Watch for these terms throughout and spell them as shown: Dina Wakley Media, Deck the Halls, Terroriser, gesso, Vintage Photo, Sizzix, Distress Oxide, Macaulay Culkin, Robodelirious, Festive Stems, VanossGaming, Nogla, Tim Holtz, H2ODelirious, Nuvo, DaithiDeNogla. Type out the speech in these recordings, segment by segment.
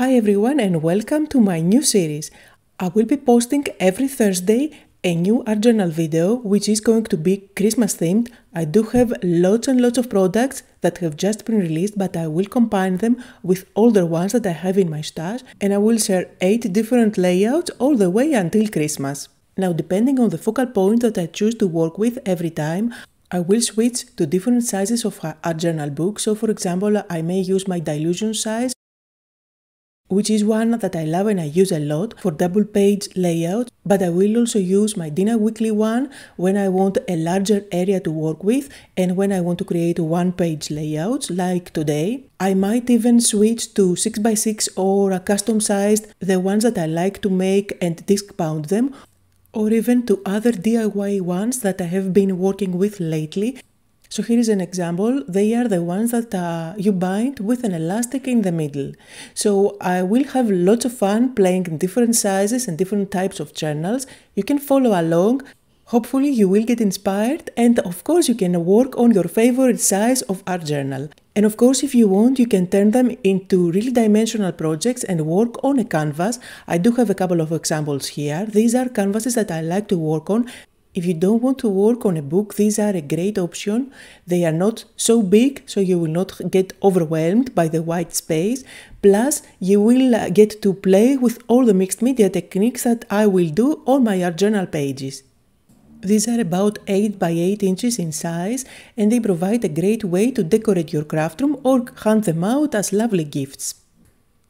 Hi everyone and welcome to my new series. I will be posting every Thursday a new art journal video which is going to be Christmas themed. I do have lots and lots of products that have just been released, but I will combine them with older ones that I have in my stash, and I will share 8 different layouts all the way until Christmas. Now, depending on the focal point that I choose to work with every time, I will switch to different sizes of art journal books. So for example, I may use my dilution size, which is one that I love and I use a lot for double page layout, but I will also use my Dina Wakley one when I want a larger area to work with and when I want to create one page layouts like today. I might even switch to 6x6 or a custom sized, the ones that I like to make and disc bound them, or even to other DIY ones that I have been working with lately. So here is an example. They are the ones that you bind with an elastic in the middle. So I will have lots of fun playing in different sizes and different types of journals. You can follow along. Hopefully you will get inspired, and of course you can work on your favorite size of art journal. And of course, if you want, you can turn them into really dimensional projects and work on a canvas. I do have a couple of examples here. These are canvases that I like to work on. If you don't want to work on a book, these are a great option. They are not so big, so you will not get overwhelmed by the white space. Plus, you will get to play with all the mixed media techniques that I will do on my art journal pages. These are about 8 by 8 inches in size, and they provide a great way to decorate your craft room or hand them out as lovely gifts.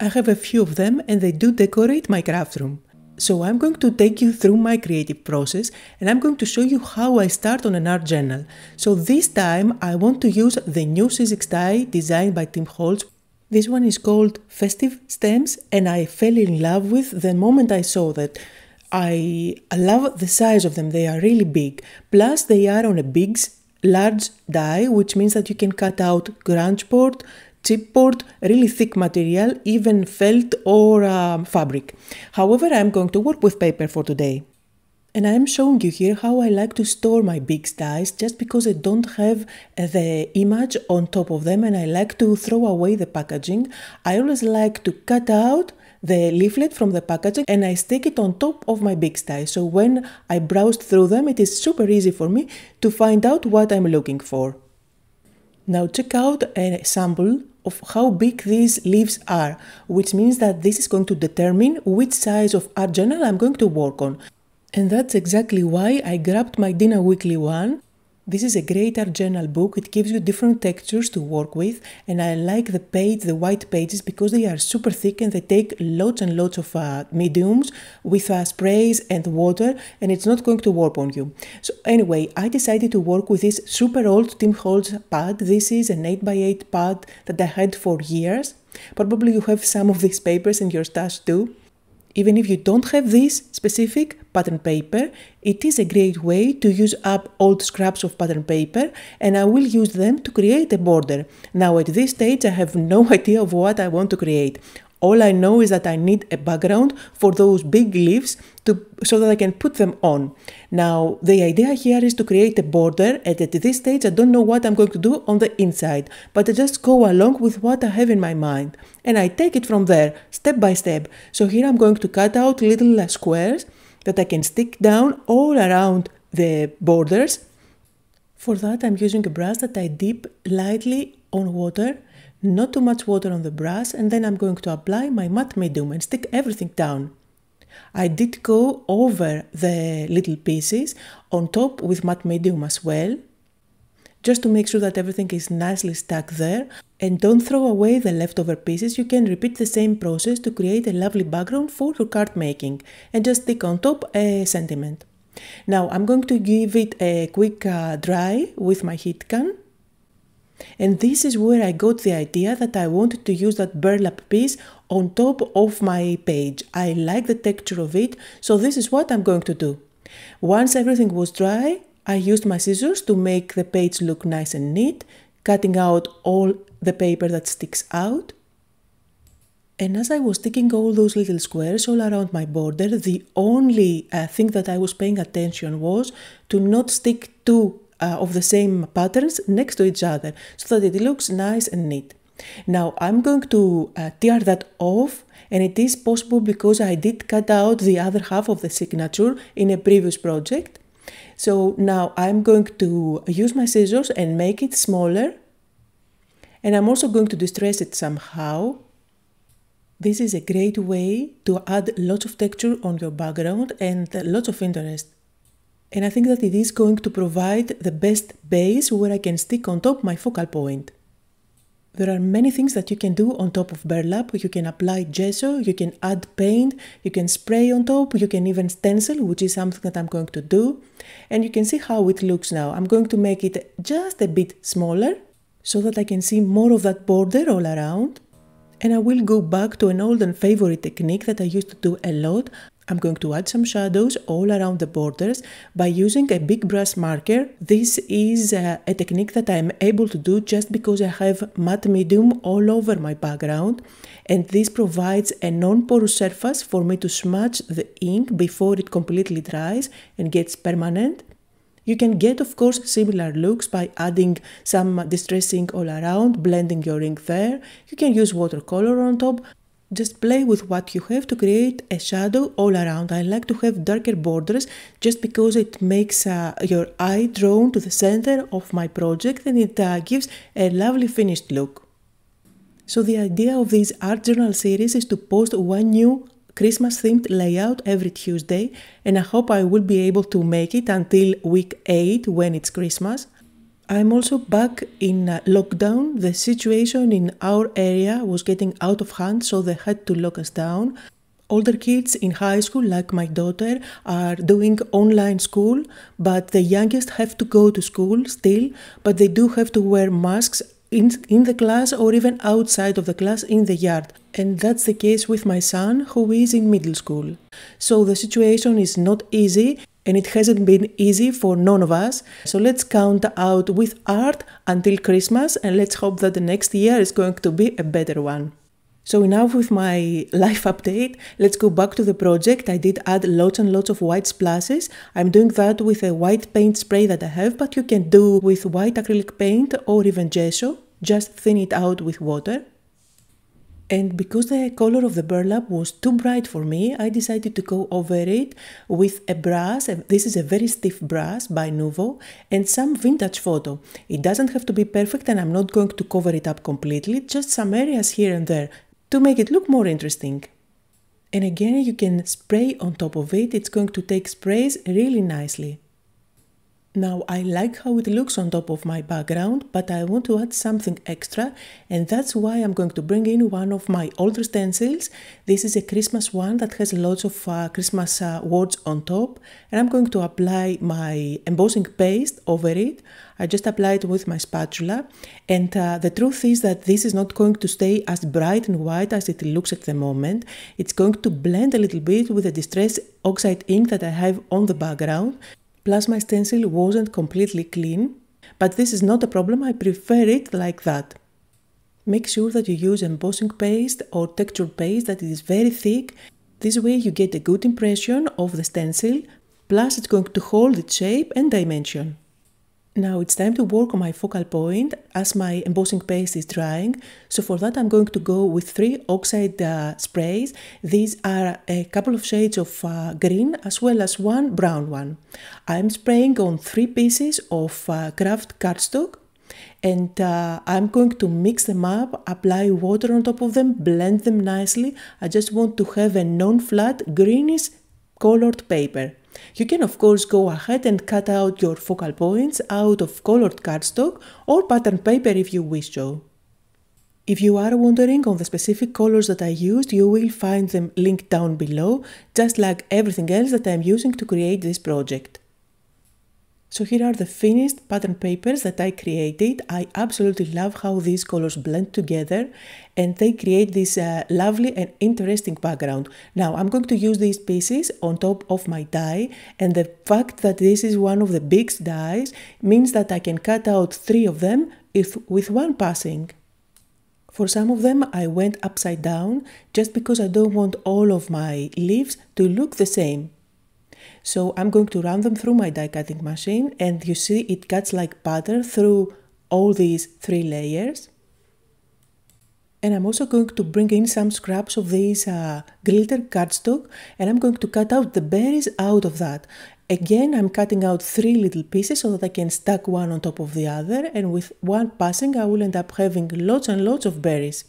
I have a few of them and they do decorate my craft room. So I'm going to take you through my creative process and I'm going to show you how I start on an art journal. So this time I want to use the new Sizzix tie designed by Tim Holtz. This one is called Festive Stems, and I fell in love with the moment I saw that. I love the size of them, they are really big. Plus they are on a big, large die, which means that you can cut out grunge board, chipboard, really thick material, even felt or fabric. However, I'm going to work with paper for today. And I'm showing you here how I like to store my big dies, just because I don't have the image on top of them and I like to throw away the packaging. I always like to cut out the leaflet from the packaging and I stick it on top of my big die. So when I browsed through them, it is super easy for me to find out what I'm looking for. Now check out an example of how big these leaves are, which means that this is going to determine which size of art journal I'm going to work on. And that's exactly why I grabbed my Dina Wakley one. This is a great art journal book. It gives you different textures to work with, and I like the page, the white pages, because they are super thick and they take lots and lots of mediums with sprays and water, and it's not going to warp on you. So anyway, I decided to work with this super old Tim Holtz pad. This is an 8x8 pad that I had for years. Probably you have some of these papers in your stash too. Even if you don't have this specific pattern paper, it is a great way to use up old scraps of pattern paper, and I will use them to create a border. Now at this stage I have no idea of what I want to create. All I know is that I need a background for those big leaves so that I can put them on. Now the idea here is to create a border, and at this stage I don't know what I'm going to do on the inside, but I just go along with what I have in my mind and I take it from there step by step. So here I'm going to cut out little squares that I can stick down all around the borders. For that I'm using a brush that I dip lightly on water, not too much water on the brush, and then I'm going to apply my matte medium and stick everything down. I did go over the little pieces on top with matte medium as well, just to make sure that everything is nicely stuck there. And don't throw away the leftover pieces. You can repeat the same process to create a lovely background for your card making, and just stick on top a sentiment. Now I'm going to give it a quick dry with my heat gun. And this is where I got the idea that I wanted to use that burlap piece on top of my page. I like the texture of it, so this is what I'm going to do. Once everything was dry, I used my scissors to make the page look nice and neat, cutting out all the paper that sticks out. And as I was sticking all those little squares all around my border, the only thing that I was paying attention was to not stick two of the same patterns next to each other, so that it looks nice and neat. Now I'm going to tear that off, and it is possible because I did cut out the other half of the signature in a previous project. So now I'm going to use my scissors and make it smaller, and I'm also going to distress it somehow. This is a great way to add lots of texture on your background and lots of interest. And I think that it is going to provide the best base where I can stick on top my focal point. There are many things that you can do on top of burlap. You can apply gesso, you can add paint, you can spray on top, you can even stencil, which is something that I'm going to do. And you can see how it looks now. I'm going to make it just a bit smaller so that I can see more of that border all around. And I will go back to an old and favorite technique that I used to do a lot. I'm going to add some shadows all around the borders by using a big brass marker. This is a technique that I'm able to do just because I have matte medium all over my background, and this provides a non-porous surface for me to smudge the ink before it completely dries and gets permanent. You can get, of course, similar looks by adding some distress ink all around, blending your ink there. You can use watercolor on top. Just play with what you have to create a shadow all around. I like to have darker borders just because it makes your eye drawn to the center of my project, and it gives a lovely finished look. So the idea of this art journal series is to post one new Christmas themed layout every Tuesday, and I hope I will be able to make it until week 8 when it's Christmas. I'm also back in lockdown. The situation in our area was getting out of hand, so they had to lock us down. Older kids in high school, like my daughter, are doing online school, but the youngest have to go to school still, but they do have to wear masks in the class or even outside of the class in the yard. And that's the case with my son, who is in middle school. So the situation is not easy. And it hasn't been easy for none of us. So let's count out with art until Christmas, and let's hope that the next year is going to be a better one. So enough with my life update. Let's go back to the project. I did add lots and lots of white splashes. I'm doing that with a white paint spray that I have, but you can do with white acrylic paint or even gesso. Just thin it out with water. And because the color of the burlap was too bright for me, I decided to go over it with a brush. This is a very stiff brush by Nuvo, and some vintage photo. It doesn't have to be perfect, and I'm not going to cover it up completely, just some areas here and there to make it look more interesting. And again, you can spray on top of it. It's going to take sprays really nicely. Now, I like how it looks on top of my background, but I want to add something extra, and that's why I'm going to bring in one of my older stencils. This is a Christmas one that has lots of Christmas words on top, and I'm going to apply my embossing paste over it. I just apply it with my spatula, and the truth is that this is not going to stay as bright and white as it looks at the moment. It's going to blend a little bit with the Distress Oxide ink that I have on the background. Plus, my stencil wasn't completely clean, but this is not a problem. I prefer it like that. Make sure that you use embossing paste or texture paste that is very thick. This way you get a good impression of the stencil, plus it's going to hold its shape and dimension. Now it's time to work on my focal point as my embossing paste is drying. So for that I'm going to go with 3 oxide sprays. These are a couple of shades of green as well as one brown one. I'm spraying on 3 pieces of craft cardstock, and I'm going to mix them up, apply water on top of them, blend them nicely. I just want to have a non-flat greenish colored paper. You can of course go ahead and cut out your focal points out of colored cardstock or pattern paper if you wish so. If you are wondering on the specific colors that I used, you will find them linked down below, just like everything else that I am using to create this project. So here are the finished pattern papers that I created. I absolutely love how these colors blend together, and they create this lovely and interesting background. Now I'm going to use these pieces on top of my die, and the fact that this is one of the biggest dies means that I can cut out 3 of them with one passing. For some of them I went upside down just because I don't want all of my leaves to look the same. So I'm going to run them through my die cutting machine, and you see it cuts like butter through all these 3 layers. And I'm also going to bring in some scraps of these glitter cardstock, and I'm going to cut out the berries out of that. Again, I'm cutting out 3 little pieces so that I can stack one on top of the other, and with one passing I will end up having lots and lots of berries.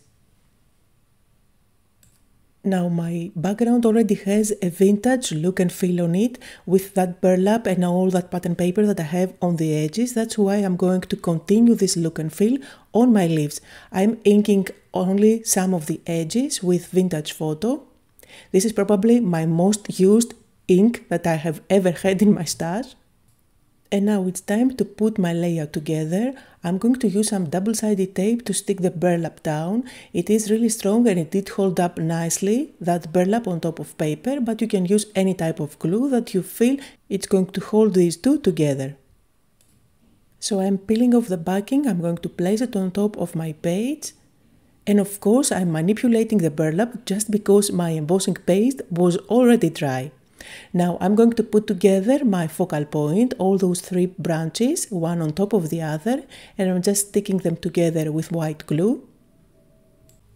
Now my background already has a vintage look and feel on it with that burlap and all that pattern paper that I have on the edges. That's why I'm going to continue this look and feel on my leaves. I'm inking only some of the edges with Vintage Photo. This is probably my most used ink that I have ever had in my stash. And now it's time to put my layout together. I'm going to use some double-sided tape to stick the burlap down. It is really strong and it did hold up nicely, that burlap on top of paper, but you can use any type of glue that you feel it's going to hold these two together. So I'm peeling off the backing, I'm going to place it on top of my page. And of course I'm manipulating the burlap just because my embossing paste was already dry. Now I'm going to put together my focal point, all those 3 branches, one on top of the other, and I'm just sticking them together with white glue.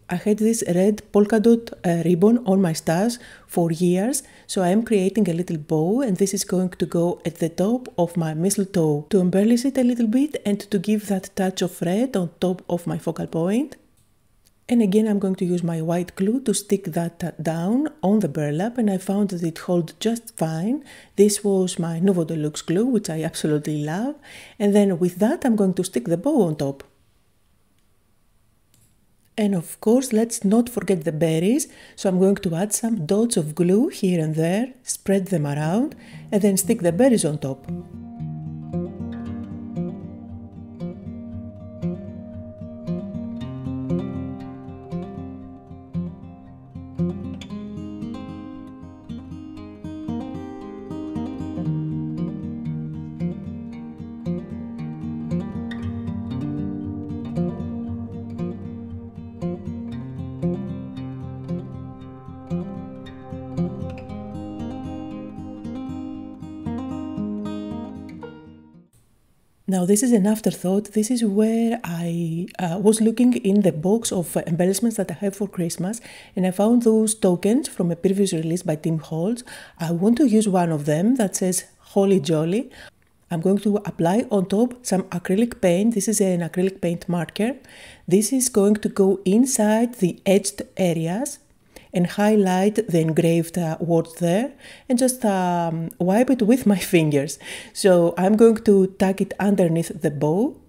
I had this red polka dot ribbon on my stash for years, so I am creating a little bow, and this is going to go at the top of my mistletoe to embellish it a little bit and to give that touch of red on top of my focal point. And again, I'm going to use my white glue to stick that down on the burlap, and I found that it holds just fine. This was my Nuvo Deluxe glue, which I absolutely love. And then with that, I'm going to stick the bow on top. And of course, let's not forget the berries. So I'm going to add some dots of glue here and there, spread them around, and then stick the berries on top. Now this is an afterthought. This is where I was looking in the box of embellishments that I have for Christmas, and I found those tokens from a previous release by Tim Holtz. I want to use one of them that says Holly Jolly. I'm going to apply on top some acrylic paint. This is an acrylic paint marker. This is going to go inside the edged areas and highlight the engraved words there, and just wipe it with my fingers. So I'm going to tuck it underneath the bow.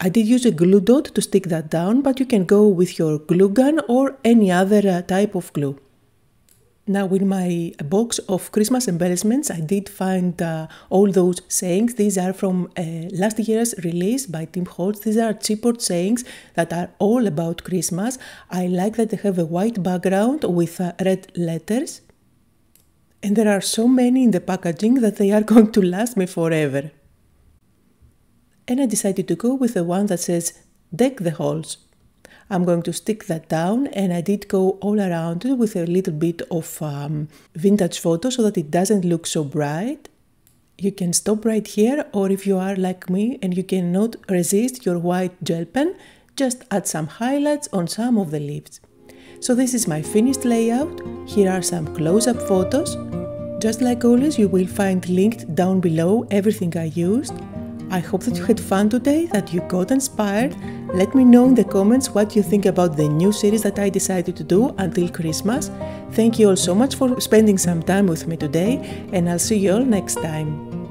I did use a glue dot to stick that down, but you can go with your glue gun or any other type of glue. Now in my box of Christmas embellishments, I did find all those sayings. These are from last year's release by Tim Holtz. These are chipboard sayings that are all about Christmas. I like that they have a white background with red letters. And there are so many in the packaging that they are going to last me forever. And I decided to go with the one that says, "Deck the Halls." I'm going to stick that down, and I did go all around it with a little bit of Vintage Photo so that it doesn't look so bright. You can stop right here, or if you are like me and you cannot resist your white gel pen, just add some highlights on some of the leaves. So this is my finished layout. Here are some close-up photos. Just like always, you will find linked down below everything I used. I hope that you had fun today, that you got inspired. Let me know in the comments what you think about the new series that I decided to do until Christmas. Thank you all so much for spending some time with me today, and I'll see you all next time.